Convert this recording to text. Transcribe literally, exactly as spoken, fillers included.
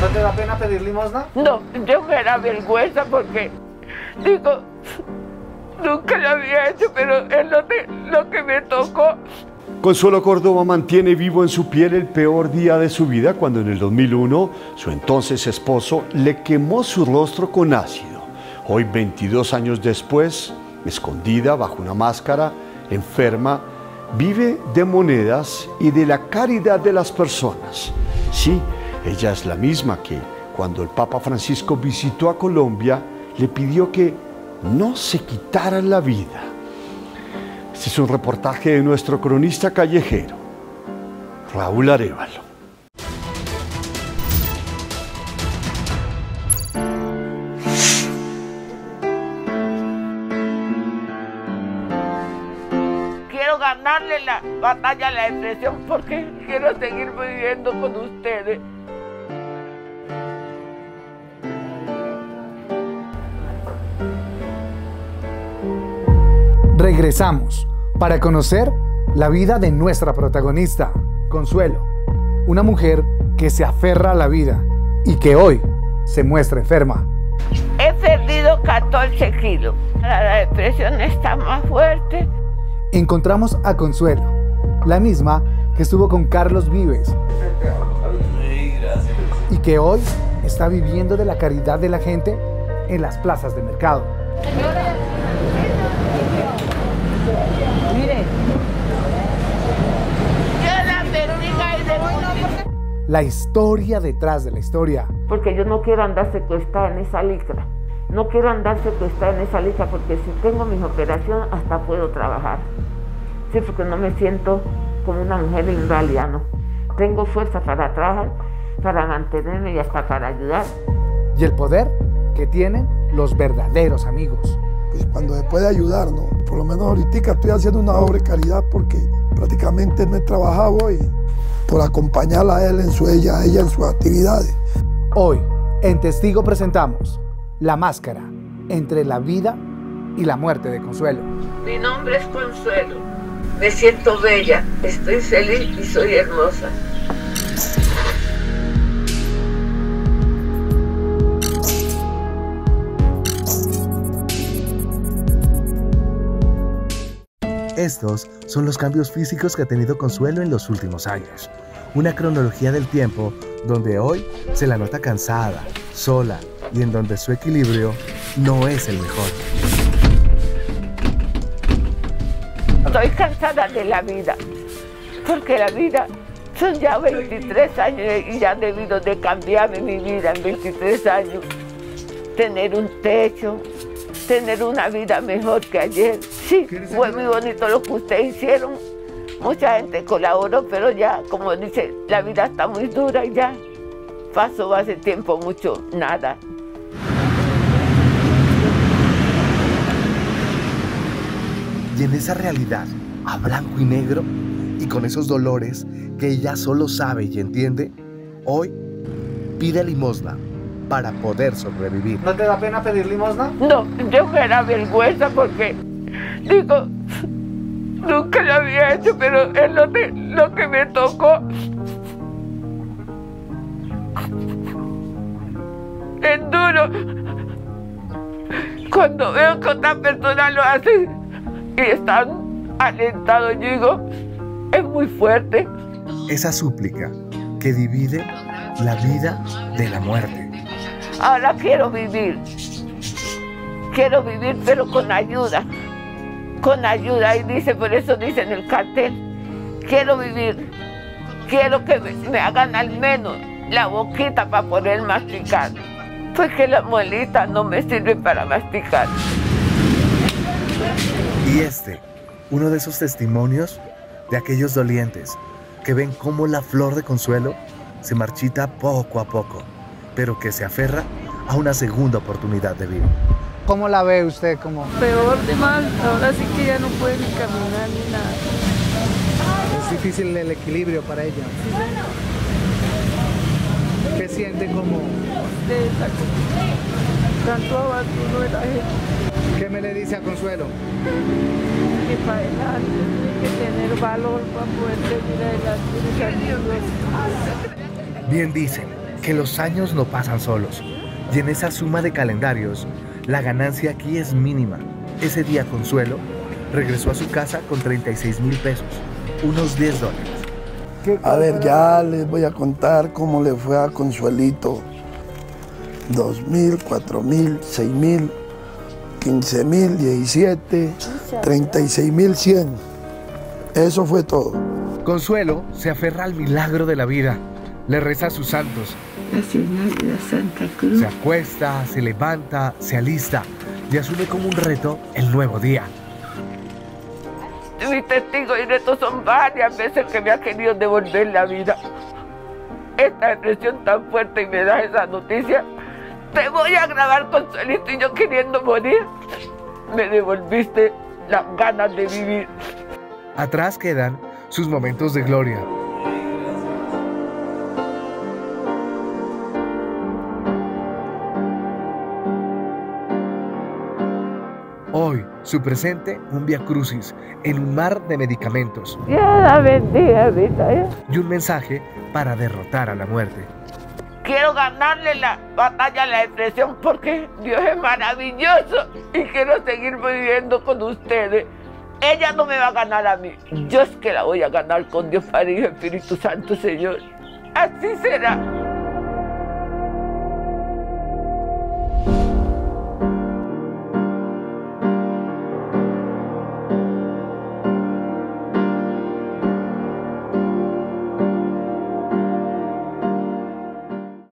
¿No te da pena pedir limosna? No, yo me da vergüenza porque, digo, nunca lo había hecho, pero es lo, de, lo que me tocó. Consuelo Córdoba mantiene vivo en su piel el peor día de su vida cuando en el dos mil uno su entonces esposo le quemó su rostro con ácido. Hoy, veintidós años después, escondida bajo una máscara, enferma, vive de monedas y de la caridad de las personas. Sí, ella es la misma que cuando el Papa Francisco visitó a Colombia le pidió que no se quitaran la vida. Este es un reportaje de nuestro cronista callejero, Raúl Arévalo. Quiero ganarle la batalla a la depresión porque quiero seguir viviendo con ustedes. Regresamos para conocer la vida de nuestra protagonista, Consuelo, una mujer que se aferra a la vida y que hoy se muestra enferma. He perdido catorce kilos. La depresión está más fuerte. Encontramos a Consuelo, la misma que estuvo con Carlos Vives y que hoy está viviendo de la caridad de la gente en las plazas de mercado. La historia detrás de la historia. Porque yo no quiero andar secuestrada en esa licra. No quiero andar secuestrada en esa licra porque si tengo mis operaciones hasta puedo trabajar. Sí, porque no me siento como una mujer inválida, ¿no? Tengo fuerza para trabajar, para mantenerme y hasta para ayudar. Y el poder que tienen los verdaderos amigos. Pues cuando se puede ayudar, ¿no? Por lo menos ahorita estoy haciendo una obra de caridad porque prácticamente no he trabajado hoy. Por acompañarla a él en su ella, ella en sus actividades. Hoy, en Testigo presentamos la máscara entre la vida y la muerte de Consuelo. Mi nombre es Consuelo, me siento bella, estoy feliz y soy hermosa. Estos son los cambios físicos que ha tenido Consuelo en los últimos años. Una cronología del tiempo donde hoy se la nota cansada, sola y en donde su equilibrio no es el mejor. Estoy cansada de la vida, porque la vida son ya veintitrés años y ya he debido de cambiarme mi vida en veintitrés años. Tener un techo, tener una vida mejor que ayer. Sí, fue muy bonito lo que ustedes hicieron. Mucha gente colaboró, pero ya, como dice, la vida está muy dura y ya pasó hace tiempo mucho, nada. Y en esa realidad, a blanco y negro, y con esos dolores que ella solo sabe y entiende, hoy pide limosna para poder sobrevivir. ¿No te da pena pedir limosna? No, yo me da vergüenza porque, digo, nunca lo había hecho, pero es lo, de, lo que me tocó. Es duro. Cuando veo que otras personas lo hacen y están alentados, yo digo, es muy fuerte. Esa súplica que divide la vida de la muerte. Ahora quiero vivir, quiero vivir pero con ayuda, con ayuda, y dice, por eso dice en el cartel, quiero vivir, quiero que me, me hagan al menos la boquita para poder masticar, porque la muelita no me sirve para masticar. Y este, uno de esos testimonios de aquellos dolientes que ven cómo la flor de Consuelo se marchita poco a poco, pero que se aferra a una segunda oportunidad de vida. ¿Cómo la ve usted? ¿Cómo? Peor de mal, ahora sí que ya no puede ni caminar ni nada. Es difícil el equilibrio para ella. Sí. ¿Qué siente como? De esa, tanto abandono de la gente. ¿Qué me le dice a Consuelo? Que para adelante, que tener valor para poder seguir adelante. Bien dicen que los años no pasan solos, y en esa suma de calendarios, la ganancia aquí es mínima. Ese día Consuelo regresó a su casa con treinta y seis mil pesos, unos diez dólares. A ver, ya les voy a contar cómo le fue a Consuelito. dos mil, cuatro mil, seis mil, quince mil, diecisiete, treinta y seis mil cien. Eso fue todo. Consuelo se aferra al milagro de la vida. Le reza a sus santos. La señal de la Santa Cruz. Se acuesta, se levanta, se alista y asume como un reto el nuevo día. Yo soy testigo y retos son varias veces que me ha querido devolver la vida. Esta depresión tan fuerte y me da esa noticia. Te voy a grabar, Consuelito, y yo queriendo morir. Me devolviste las ganas de vivir. Atrás quedan sus momentos de gloria. Hoy, su presente, un via crucis, en un mar de medicamentos. Dios bendiga, vida. Y un mensaje para derrotar a la muerte. Quiero ganarle la batalla a la depresión porque Dios es maravilloso y quiero seguir viviendo con ustedes. Ella no me va a ganar a mí. Yo es que la voy a ganar con Dios, Padre y Espíritu Santo, Señor. Así será.